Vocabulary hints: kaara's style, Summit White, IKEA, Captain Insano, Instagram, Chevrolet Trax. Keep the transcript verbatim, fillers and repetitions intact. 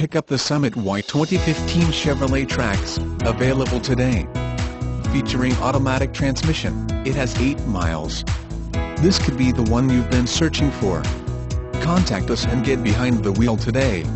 Pick up the Summit White twenty fifteen Chevrolet Trax, available today. Featuring automatic transmission, it has eight miles. This could be the one you've been searching for. Contact us and get behind the wheel today.